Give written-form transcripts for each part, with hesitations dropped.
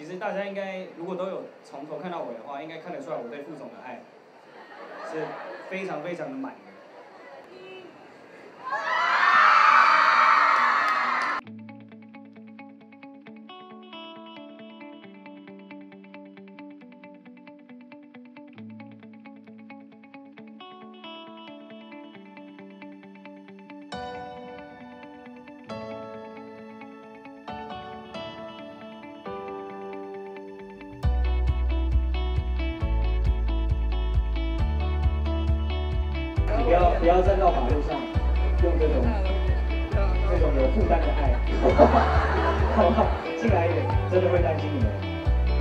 其实大家应该如果都有从头看到尾的话，应该看得出来我对副总的爱是非常非常的满的。 不要站到马路上，用这种有负担的爱，好不好？进来一点，真的会担心你们。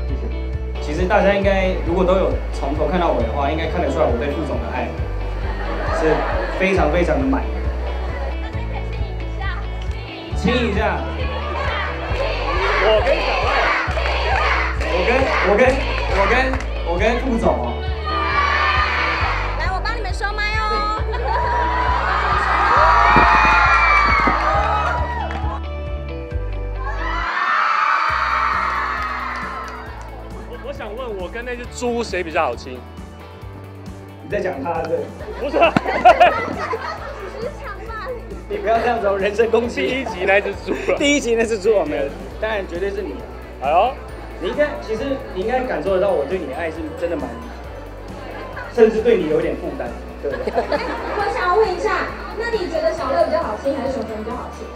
谢谢。其实大家应该如果都有从头看到尾的话，应该看得出来我对副总的爱是非常非常的满。亲一下，亲一下，我跟小赖，我跟副总哦。 跟那只猪谁比较好亲？你在讲他对？不是，职场霸凌。你不要这样子，人身攻击。第一集那只猪了。第一集那只猪我没有，当然绝对是你。哎呦，你应该，其实你应该感受得到，我对你的爱是真的蛮，甚至对你有点负担，对不对？我想问一下，那你觉得小乐比较好亲，还是熊熊比较好亲？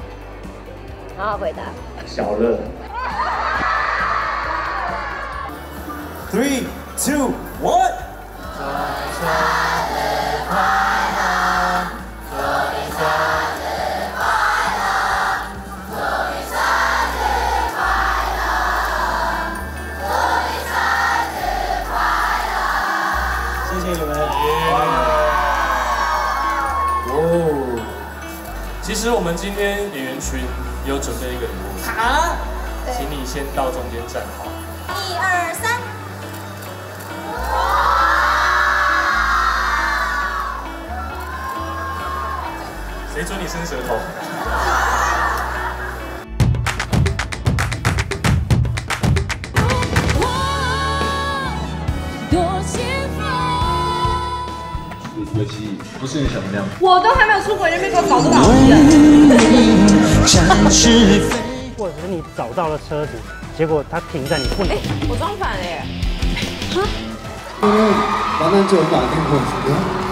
好好回答。小乐。 3, 2, 1。祝你生日快乐！祝你生日快乐！祝你生日快乐！祝你生日快乐！谢谢你们。哦，其实我们今天演员群有准备一个礼物，好，请你先到中间站好。1、2、3。 谁准你伸舌头？尤其不是你想的那样。我都还没有出国，人家被搞得老实。或者是你找到了车子，结果它停在你后面。我撞反了耶！啊！因为完蛋就有马丁·霍斯。